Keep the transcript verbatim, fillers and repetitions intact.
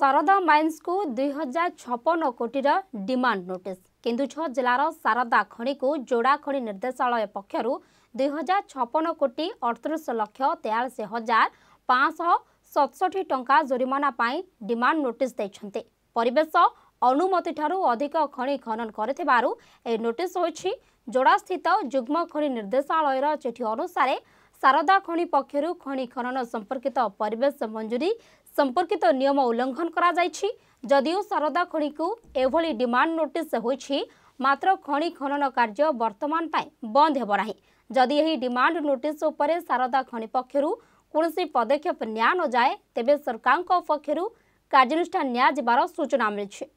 Sarda Mines को two thousand fifty-six कोटी रा डिमांड नोटिस केंदुझो जिलार सारदा खणी को जोड़ा खणी निर्देशालय पक्षरु two thousand fifty-six कोटी अड़तीस लाख तैंतालीस हजार पाँच सौ सतसठ टंका जुर्माना पाई डिमांड नोटिस दैछन्ते परिवेश अनुमति ठारु अधिक खणी खनन करथिबारु ए नोटिस होछि जोड़ा स्थित जुग्म खणी निर्देशालय रा चिठी अनुसारे सारदा खणी पक्षरु खणी खनन संपर्कित परिवेश मंजूरी संपर्कित नियम उल्लंघन करा जायछि जदियो सारदा खणी को एभली डिमांड नोटिस होछि मात्र खणी खनन कार्य वर्तमान पाए बंद हेबो नाही जदि एही डिमांड नोटिस उपरे सारदा खणी पक्षरु कोनोसी पदक्षेप न्या न जाय तेबे सरकार को पक्षरु कार्यनुष्ठान न्या जिबार सूचना मिलछि।